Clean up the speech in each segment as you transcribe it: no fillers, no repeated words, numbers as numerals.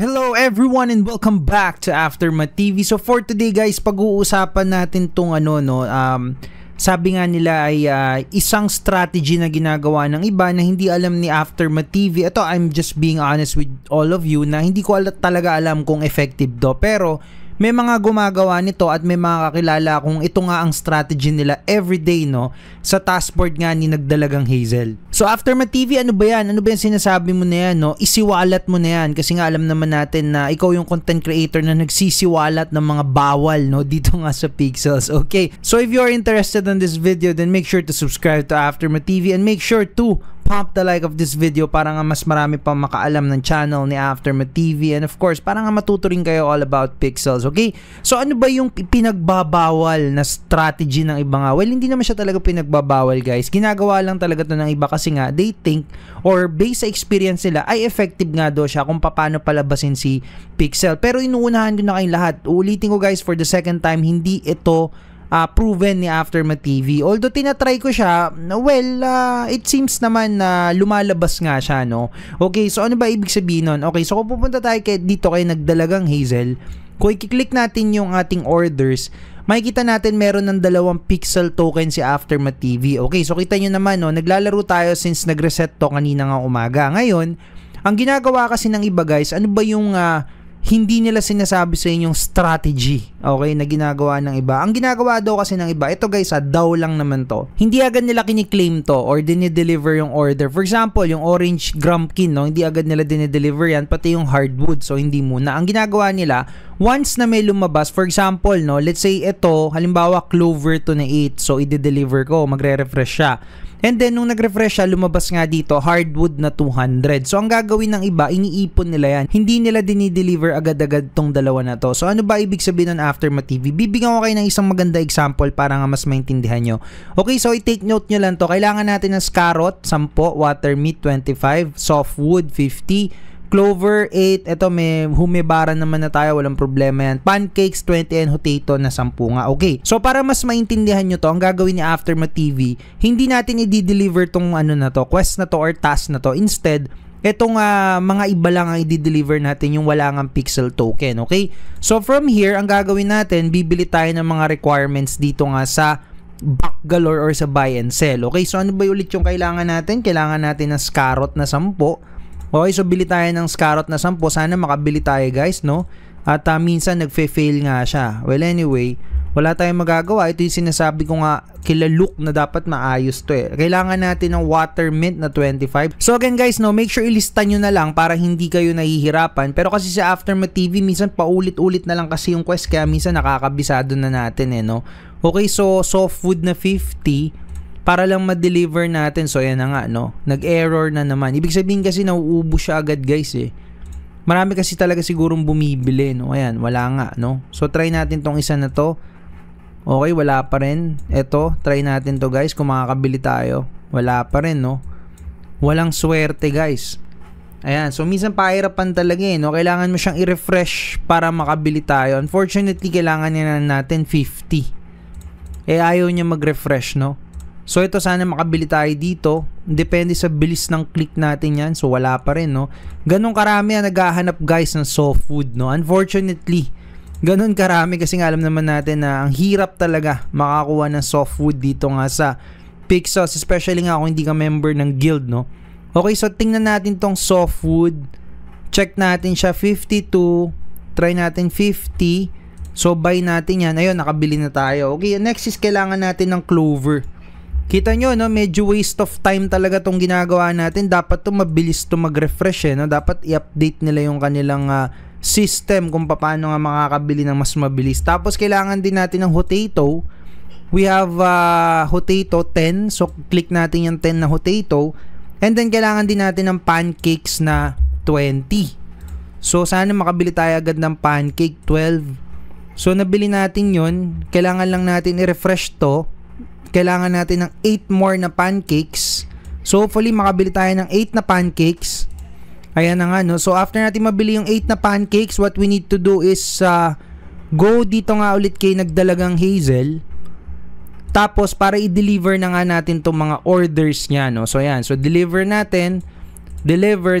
Hello everyone and welcome back to Aftermath TV. So for today guys, pag-uusapan natin tong sabi nga nila ay isang strategy na ginagawa ng iba na hindi alam ni Aftermath TV. Ito, I'm just being honest with all of you na hindi ko talaga alam kung effective do, pero may mga gumagawa nito at may mga kakilala kung ito nga ang strategy nila everyday, no, sa task board nga ni nagdalagang Hazel. So Aftermath TV, ano ba yan? Ano ba yung sinasabi mo na yan, no? Isiwalat mo na yan, kasi nga alam naman natin na ikaw yung content creator na nagsisiwalat ng mga bawal, no, dito nga sa Pixels. Okay, so if you are interested in this video, then make sure to subscribe to Aftermath TV and make sure to pump the like of this video para nga mas marami pa makaalam ng channel ni Aftermath TV, and of course para nga matuto rin kayo all about Pixels. Okay, so ano ba yung pinagbabawal na strategy ng iba nga? Well, hindi naman siya talaga pinagbabawal guys, ginagawa lang talaga to ng iba kasi nga they think or based sa experience nila ay effective nga do siya kung paano palabasin si Pixel. Pero inuunahan ko na kayong lahat, uulitin ko guys for the second time, hindi ito proven ni Aftermath TV. Although tinatry ko siya, well, it seems naman na lumalabas nga siya, no? Okay, so ano ba ibig sabihin nun? Okay, so kung pupunta tayo dito kay nagdalagang Hazel, kung i-click natin yung ating orders, makikita natin meron ng dalawang pixel token si Aftermath TV. Okay, so kita nyo naman, no? Naglalaro tayo since nag-reset to kanina nga umaga. Ngayon, ang ginagawa kasi ng iba guys, ano ba yung hindi nila sinasabi sa inyong strategy, okay, na ginagawa ng iba. Ang ginagawa daw kasi ng iba, ito guys daw lang naman to, hindi agad nila kiniklaim to or dinideliver yung order. For example, yung orange grumpkin, no, hindi agad nila dinideliver yan, pati yung hardwood, so hindi muna. Ang ginagawa nila, once na may lumabas, for example, no, let's say ito, halimbawa clover to na 8, so i-deliver ko, magre-refresh siya. And then, nung nag-refresh siya, lumabas nga dito, hardwood na 200. So, ang gagawin ng iba, iniipon nila yan. Hindi nila dinideliver agad-agad tong dalawa na to. So, ano ba ibig sabihin ng Aftermath TV? Bibigyan ko kayo ng isang maganda example para nga mas maintindihan nyo. Okay, so i-take note nyo lang to. Kailangan natin ng carrot, 10, water meat, 25, softwood, 50, clover 8, eto may humibara naman na tayo, walang problema yan. Pancakes 20 and potato na 10 nga. Okay, so para mas maintindihan nyo to, ang gagawin ni Aftermath TV, hindi natin i-deliver tong ano na to, quest na to or task na to. Instead, etong mga iba lang ang i-deliver natin, yung wala ngang pixel token. Okay, so from here, ang gagawin natin, bibili tayo ng mga requirements dito nga sa back galore or sa buy and sell. Okay, so ano ba ulit yung kailangan natin? Kailangan natin ng scarot na 10. Okay, so bili tayo ng scarot na 10. Sana makabili tayo guys, no? At minsan nagfe-fail nga siya. Well, anyway, wala tayong magagawa. Ito yung sinasabi ko nga kila Luke na dapat maayos to eh. Kailangan natin ng water mint na 25. So again guys, no, make sure ilista nyo na lang para hindi kayo nahihirapan. Pero kasi sa Aftermath TV, minsan paulit-ulit na lang kasi yung quest, kaya minsan nakakabisado na natin eh, no? Okay, so soft food na 50. Para lang ma-deliver natin. So, ayan na nga, no? Nag-error na naman. Ibig sabihin kasi, nauubo siya agad, guys, eh. Marami kasi talaga sigurong bumibili, no? Ayan, wala nga, no? So, try natin tong isa na to. Okay, wala pa rin. Eto, try natin to, guys. Kung makakabili tayo. Wala pa rin, no? Walang swerte, guys. Ayan, so, minsan pahirapan talaga, eh, no? Kailangan mo siyang i-refresh para makabili tayo. Unfortunately, kailangan na natin 50. Eh, ayaw niya mag-refresh, no? So, ito sana makabili tayo dito. Depende sa bilis ng click natin yan. So, wala pa rin, no? Ganun karami ang naghahanap, guys, ng soft food, no? Unfortunately, ganun karami kasi nga alam naman natin na ang hirap talaga makakuha ng soft food dito nga sa Pixels. Especially nga kung hindi ka member ng guild, no? Okay, so tingnan natin tong soft food. Check natin siya, 52. Try natin 50. So, buy natin yan. Ayun, nakabili na tayo. Okay, next is kailangan natin ng clover. Kita nyo, no? Medyo waste of time talaga itong ginagawa natin. Dapat ito mabilis ito mag-refresh, eh, no? Dapat i-update nila yung kanilang system kung paano nga makakabili ng mas mabilis. Tapos kailangan din natin ng potato. We have potato 10. So click natin yung 10 na potato. And then kailangan din natin ng pancakes na 20. So sana makabili tayo agad ng pancake 12. So nabili natin yun. Kailangan lang natin i-refresh to. Kailangan natin ng 8 more na pancakes. So, hopefully, makabili tayo ng 8 na pancakes. Ayan na nga, no? So, after natin mabili yung 8 na pancakes, what we need to do is go dito nga ulit kay nagdalagang Hazel. Tapos, para i-deliver na nga natin itong mga orders niya, no? So, ayan. So, deliver natin. Deliver.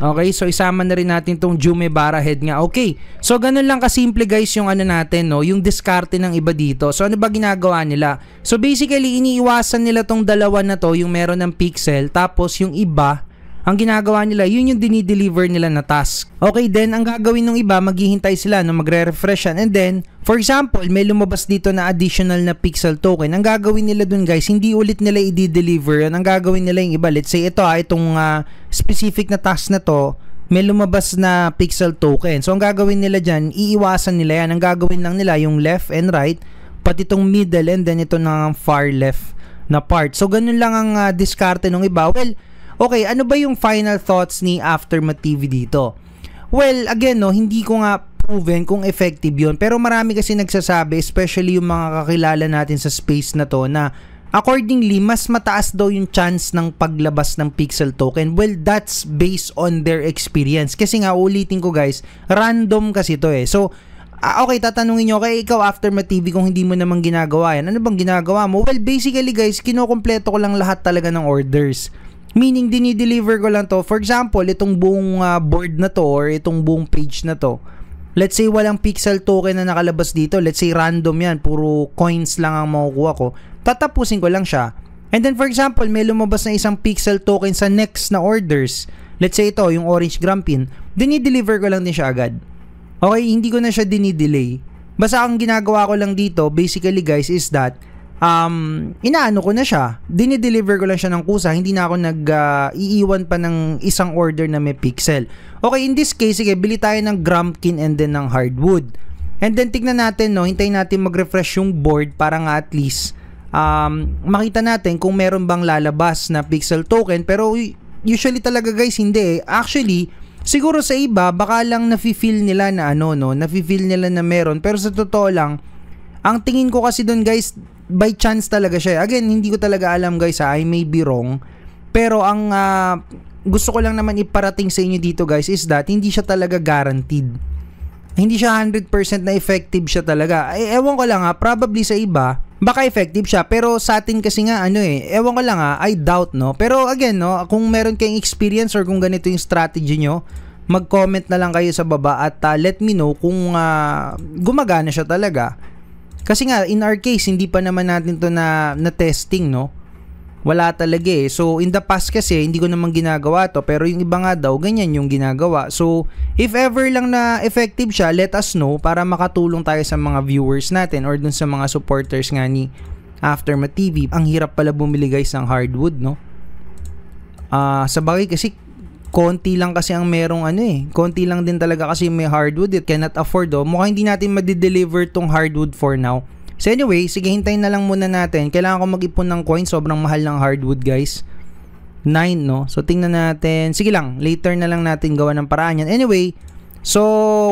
Okay, so isama na rin natin tong Jume Barahead nga. Okay, so ganun lang kasimple guys yung ano natin, no? Yung diskarte ng iba dito. So ano ba ginagawa nila? So basically, iniiwasan nila tong dalawa na to, yung meron ng pixel, tapos yung iba, ang ginagawa nila, yun yung dinideliver nila na task. Okay, then ang gagawin ng iba, maghihintay sila, no? Magre-refresh yan. And then, for example, may lumabas dito na additional na pixel token. Ang gagawin nila dun guys, hindi ulit nila i-deliver yun. Ang gagawin nila yung iba, let's say ito ha, itong specific na task na to, may lumabas na pixel token. So ang gagawin nila dyan, iiwasan nila yan. Ang gagawin lang nila yung left and right, pati itong middle and then ito ng far left na part. So ganun lang ang diskarte ng iba. Well, okay, ano ba yung final thoughts ni Aftermath TV dito? Well, again no, hindi ko nga proven kung effective yun. Pero marami kasi nagsasabi, especially yung mga kakilala natin sa space na to, na accordingly, mas mataas daw yung chance ng paglabas ng pixel token. Well, that's based on their experience. Kasi nga, ulitin ko guys, random kasi to eh. So, okay, tatanungin nyo, kaya ikaw Aftermath TV, kung hindi mo naman ginagawa yan, ano bang ginagawa mo? Well, basically guys, kinukompleto ko lang lahat talaga ng orders. Meaning, dinideliver ko lang to. For example, itong buong board na to or itong buong page na to. Let's say walang pixel token na nakalabas dito. Let's say random yan. Puro coins lang ang makukuha ko. Tatapusin ko lang siya. And then for example, may lumabas na isang pixel token sa next na orders. Let's say ito, yung orange grampin. Dinideliver ko lang din siya agad. Okay, hindi ko na siya dinidelay. Basta ang ginagawa ko lang dito, basically guys, is that inaano ko na siya. Dinideliver ko lang siya ng kusa. Hindi na ako nag-iiwan pa ng isang order na may pixel. Okay, in this case, sige, bili tayo ng Grumpkin and then ng Hardwood. And then, tignan natin, no, hintayin natin mag-refresh yung board para nga at least makita natin kung meron bang lalabas na pixel token. Pero, usually talaga guys, hindi eh. Actually, siguro sa iba, baka lang nafe-feel nila na ano, no, nafe-feel nila na meron. Pero sa totoo lang, ang tingin ko kasi doon guys, by chance talaga siya. Again, hindi ko talaga alam guys ha. I may be wrong. Pero ang gusto ko lang naman iparating sa inyo dito guys is that hindi siya talaga guaranteed. Hindi siya 100% na effective siya talaga. Ewan ko lang ha, probably sa iba baka effective siya, pero sa atin kasi nga ano eh, ewan ko lang ha, I doubt no. Pero again no, kung meron kayong experience or kung ganito yung strategy nyo, mag-comment na lang kayo sa baba at let me know kung gumagana siya talaga. Kasi nga in our case, hindi pa naman natin to na testing no. Wala talaga eh. So, in the past kasi, hindi ko naman ginagawa to. Pero yung iba nga daw, ganyan yung ginagawa. So, if ever lang na effective siya, let us know para makatulong tayo sa mga viewers natin or dun sa mga supporters nga ni Aftermath TV. Ang hirap pala bumili guys ng hardwood, no? Sa bagay kasi, konti lang kasi ang merong ano eh. Konti lang din talaga kasi may hardwood. It cannot afford, oh. Mukhang hindi natin madideliver tong hardwood for now. So anyway, sige, hintayin na lang muna natin. Kailangan ko mag-ipon ng coin. Sobrang mahal ng hardwood, guys. 9, no? So tingnan natin. Sige lang, later na lang natin gawa ng paraan yan. Anyway, so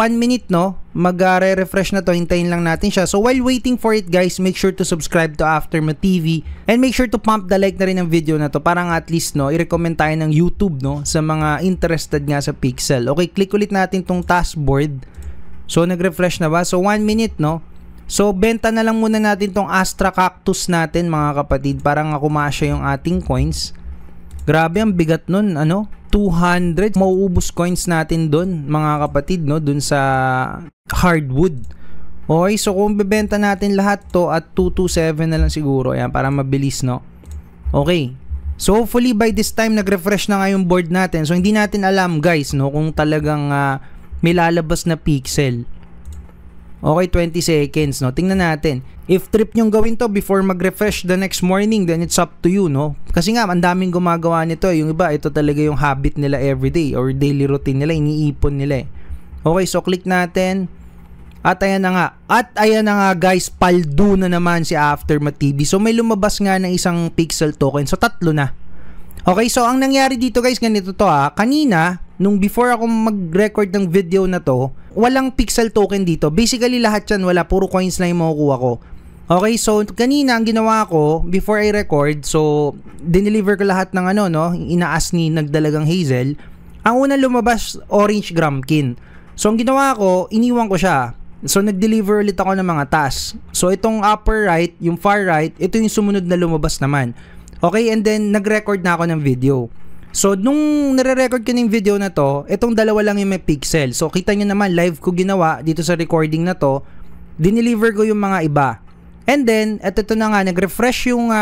1 minute, no? Mag-re-refresh na to. Hintayin lang natin siya. So while waiting for it, guys, make sure to subscribe to Aftermath TV. And make sure to pump the like na rin ng video na to. Parang at least, no? I-recommend tayo ng YouTube, no? Sa mga interested nga sa Pixel. Okay, click ulit natin tong taskboard. So nag-refresh na ba? So 1 minute, no? So, benta na lang muna natin tong Astra Cactus natin, mga kapatid. Para nga kumasya yung ating coins. Grabe, ang bigat nun, ano? 200. Mauubos coins natin dun, mga kapatid, no? Dun sa hardwood. Okay, so kung bibenta natin lahat to at 227 na lang siguro. Ayan, para mabilis, no? Okay. So, hopefully, by this time, nag-refresh na nga yung board natin. So, hindi natin alam, guys, no? Kung talagang may lalabas na pixel. Okay, 20 seconds, no? Tingnan natin. If trip nyong gawin to before mag-refresh the next morning, then it's up to you, no? Kasi nga, ang daming gumagawa nito. Yung iba, ito talaga yung habit nila everyday or daily routine nila, iniipon nila eh. Okay, so click natin. At ayan na nga. At ayan na nga, guys, paldo na naman si Aftermath TV. So, may lumabas nga ng isang pixel token. So, 3 na. Okay, so, ang nangyari dito, guys, ganito to ha. Kanina, nung before ako mag-record ng video na to, walang pixel token dito. Basically, lahat yan wala. Puro coins na yung makukuha ko. Okay, so kanina ang ginawa ko, before I record, so dineliver ko lahat ng ano, no? Inaas ni nagdalagang Hazel. Ang una lumabas, orange Grumpkin. So, ang ginawa ko, iniwan ko siya. So, nag-deliver ulit ako ng mga tasks. So, itong upper right, yung far right, ito yung sumunod na lumabas naman. Okay, and then nag-record na ako ng video. So, nung nare-record ko ng video na to, itong dalawa lang yung may pixel. So, kita nyo naman, live ko ginawa dito sa recording na to. Dineliver ko yung mga iba. And then, eto na nga, nag-refresh yung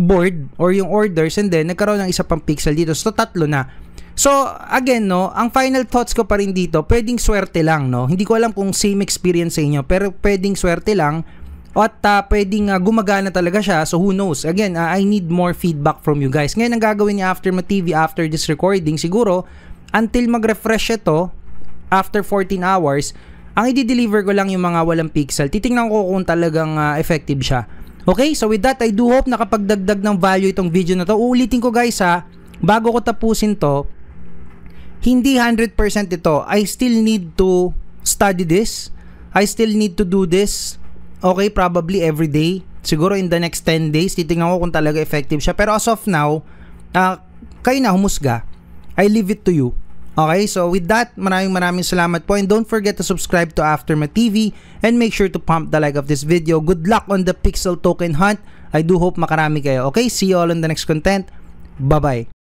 board or yung orders. And then, nagkaroon ng isa pang pixel dito. So, tatlo na. So, again, no, ang final thoughts ko pa rin dito, pwedeng swerte lang, no? Hindi ko alam kung same experience sa inyo, pero pwedeng swerte lang. At pwedeng gumagana talaga siya. So who knows? Again, I need more feedback from you guys. Ngayon ang gagawin ni Aftermath TV after this recording siguro until mag-refresh ito after 14 hours, ang i-deliver ko lang yung mga walang pixel. Titingnan ko kung talagang effective siya. Okay? So with that, I do hope nakapagdagdag ng value itong video na to. Uulitin ko guys ha, bago ko tapusin to, hindi 100% ito. I still need to study this. I still need to do this. Okay, probably every day. Siguro in the next 10 days, titingnan ko kung talaga effective siya. Pero as of now, kayo na humusga. I leave it to you. Okay, so with that, maraming salamat po. And don't forget to subscribe to Aftermath TV. And make sure to pump the like of this video. Good luck on the Pixel Token Hunt. I do hope makarami kayo. Okay, see you all on the next content. Bye-bye.